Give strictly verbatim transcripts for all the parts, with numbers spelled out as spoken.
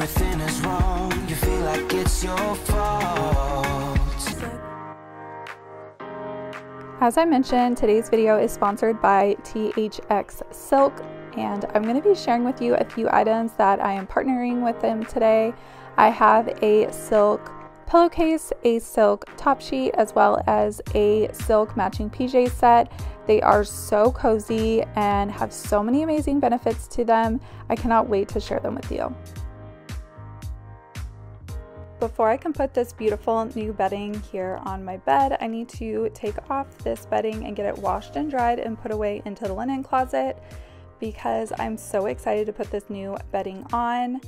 everything is wrong, you feel like it's your fault. As I mentioned, today's video is sponsored by T H X Silk, and I'm going to be sharing with you a few items that I am partnering with them today. I have a silk pillowcase, a silk top sheet, as well as a silk matching P J set. They are so cozy and have so many amazing benefits to them. I cannot wait to share them with you. Before I can put this beautiful new bedding here on my bed, I need to take off this bedding and get it washed and dried and put away into the linen closet, because I'm so excited to put this new bedding on.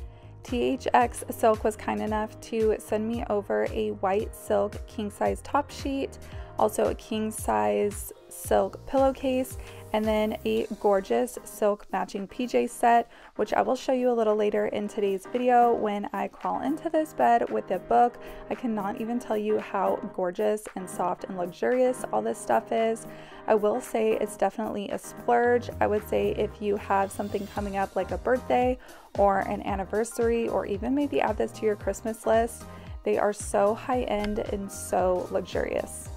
T H X Silk was kind enough to send me over a white silk king size top sheet, also a king size silk pillowcase, and then a gorgeous silk matching P J set, which I will show you a little later in today's video when I crawl into this bed with a book. I cannot even tell you how gorgeous and soft and luxurious all this stuff is. I will say it's definitely a splurge. I would say if you have something coming up like a birthday or an anniversary, or even maybe add this to your Christmas list, they are so high end and so luxurious.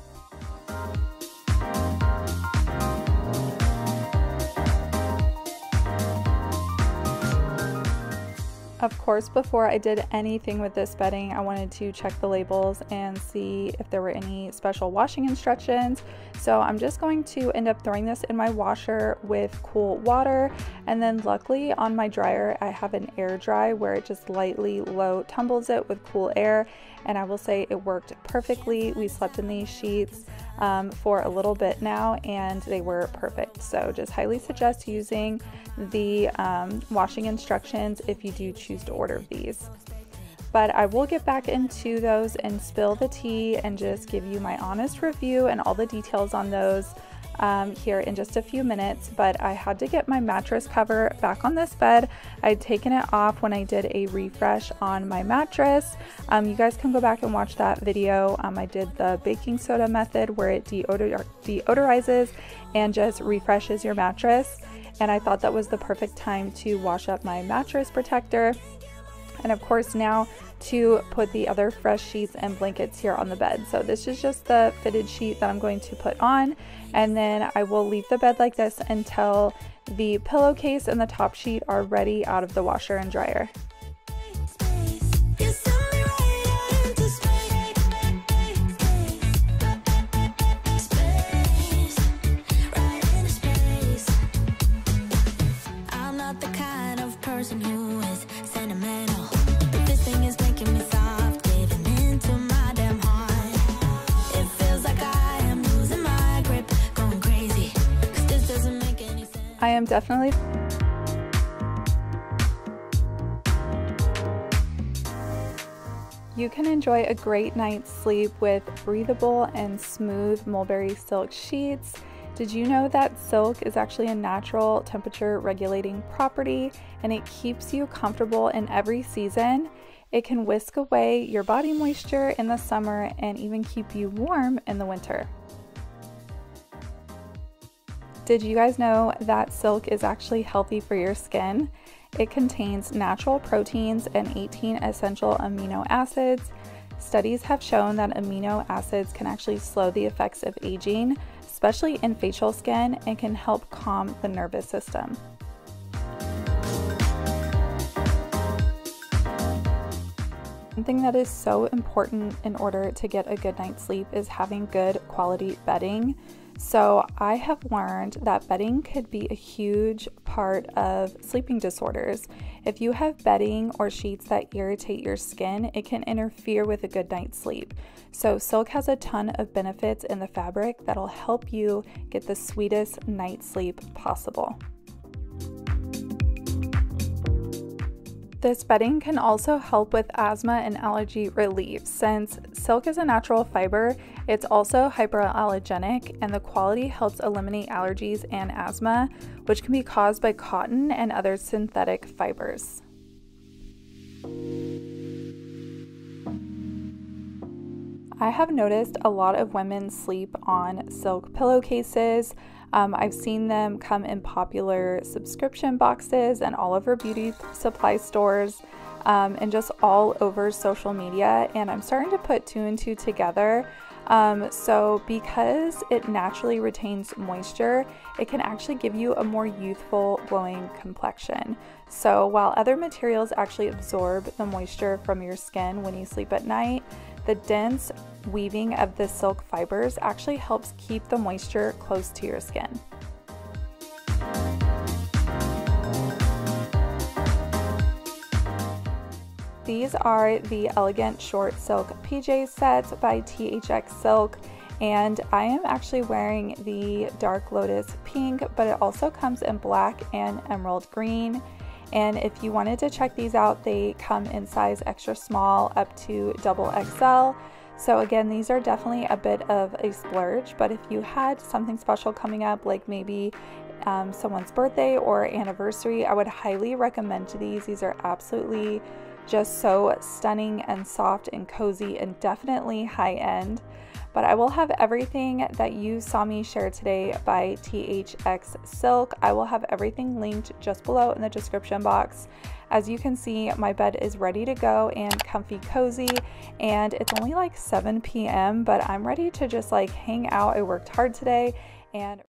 Of course, before I did anything with this bedding, I wanted to check the labels and see if there were any special washing instructions. So I'm just going to end up throwing this in my washer with cool water. And then luckily on my dryer, I have an air dry where it just lightly low tumbles it with cool air. And I will say it worked perfectly. We slept in these sheets um, for a little bit now and they were perfect. So just highly suggest using the um, washing instructions if you do choose to order these, but I will get back into those and spill the tea and just give you my honest review and all the details on those um, here in just a few minutes. But I had to get my mattress cover back on this bed. I'd taken it off when I did a refresh on my mattress. Um, you guys can go back and watch that video. Um, I did the baking soda method where it deodor deodorizes and just refreshes your mattress. And I thought that was the perfect time to wash up my mattress protector, and of course now to put the other fresh sheets and blankets here on the bed. So this is just the fitted sheet that I'm going to put on, and then I will leave the bed like this until the pillowcase and the top sheet are ready out of the washer and dryer. I am definitely You can enjoy a great night's sleep with breathable and smooth mulberry silk sheets. Did you know that silk is actually a natural temperature regulating property, and it keeps you comfortable in every season? It can whisk away your body moisture in the summer and even keep you warm in the winter. Did you guys know that silk is actually healthy for your skin? It contains natural proteins and eighteen essential amino acids. Studies have shown that amino acids can actually slow the effects of aging, especially in facial skin, and can help calm the nervous system. One thing that is so important in order to get a good night's sleep is having good quality bedding. So I have learned that bedding could be a huge part of sleeping disorders. If you have bedding or sheets that irritate your skin, it can interfere with a good night's sleep. So silk has a ton of benefits in the fabric that'll help you get the sweetest night's sleep possible. This bedding can also help with asthma and allergy relief. Since silk is a natural fiber, it's also hypoallergenic, and the quality helps eliminate allergies and asthma, which can be caused by cotton and other synthetic fibers. I have noticed a lot of women sleep on silk pillowcases. Um, I've seen them come in popular subscription boxes and all over beauty supply stores. um, and just all over social media, and I'm starting to put two and two together. Um, so because it naturally retains moisture, it can actually give you a more youthful glowing complexion. So while other materials actually absorb the moisture from your skin when you sleep at night, the dense weaving of the silk fibers actually helps keep the moisture close to your skin. These are the Elegant Short Silk P J sets by T H X Silk, and I am actually wearing the Dark Lotus pink, but it also comes in black and emerald green. And if you wanted to check these out, they come in size extra small up to double X L. So again, these are definitely a bit of a splurge, but if you had something special coming up, like maybe um, someone's birthday or anniversary, I would highly recommend these. These are absolutely just so stunning and soft and cozy and definitely high end. But I will have everything that you saw me share today by T H X Silk. I will have everything linked just below in the description box. As you can see, my bed is ready to go and comfy cozy, and it's only like seven P M but I'm ready to just like hang out. I worked hard today and